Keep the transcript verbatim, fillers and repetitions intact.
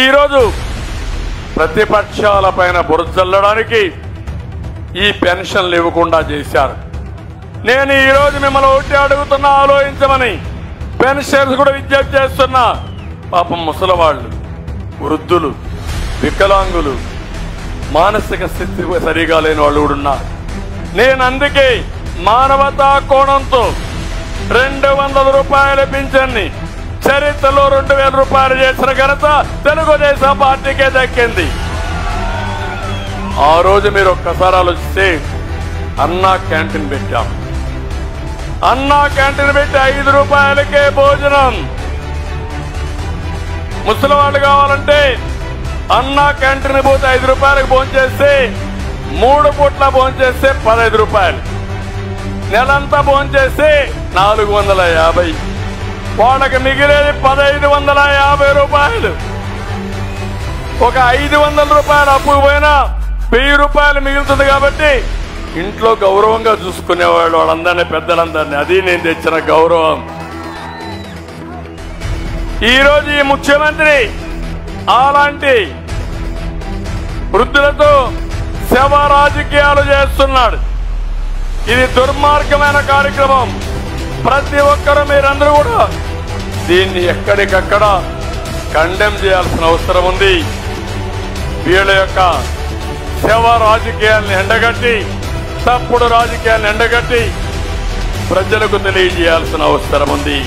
ఈరోజు ప్రతిపక్షాల పైన బురదల్లడానికి ఈ పెన్షన్లు ఇవ్వకుండా చేశారు. నేను ఈరోజు మిమ్మల్ని ఒకటి అడుగుతున్నా, ఆలోచించమని పెన్షన్స్ కూడా విజ్ఞప్తి చేస్తున్నా. పాపం ముసలివాళ్ళు, వృద్ధులు, వికలాంగులు, మానసిక స్థితి సరిగా లేని వాళ్ళు కూడా ఉన్నారు. నేను అందుకే మానవతా కోణంతో రెండు వందల రూపాయలు పింఛన్ని చరిత్రలో రెండు వేల రూపాయలు చేసిన ఘనత తెలుగుదేశం పార్టీకే దక్కింది. ఆ రోజు మీరు ఒక్కసారి ఆలోచిస్తే అన్నా క్యాంటీన్ పెట్టాం. అన్నా క్యాంటీన్ పెట్టి ఐదు రూపాయలకే భోజనం. ముసలి వాళ్ళు కావాలంటే అన్నా క్యాంటీన్ పోతే ఐదు రూపాయలకు భోంచేస్తే, మూడు పూట్ల భోంచేస్తే పదహైదు రూపాయలు, నెలంతా భోంచేస్తే నాలుగు వందల యాభై వాళ్ళకి మిగిలేది పదహైదు వందల యాభై రూపాయలు. ఒక ఐదు వందల రూపాయలు అప్పు పోయినా వెయ్యి రూపాయలు మిగులుతుంది. కాబట్టి ఇంట్లో గౌరవంగా చూసుకునేవాళ్ళు వాళ్ళందరినీ, పెద్దలందరినీ. అది నేను తెచ్చిన గౌరవం. ఈరోజు ఈ ముఖ్యమంత్రి అలాంటి వృద్ధులతో సేవా రాజకీయాలు చేస్తున్నాడు. ఇది దుర్మార్గమైన కార్యక్రమం. ప్రతి ఒక్కరూ మీరందరూ కూడా దీన్ని ఎక్కడికక్కడ కండెమ్ చేయాల్సిన అవసరం ఉంది. వీళ్ళ యొక్క సేవా రాజకీయాలను ఎండగట్టి, తప్పుడు రాజకీయాలను ఎండగట్టి ప్రజలకు తెలియజేయాల్సిన అవసరం ఉంది.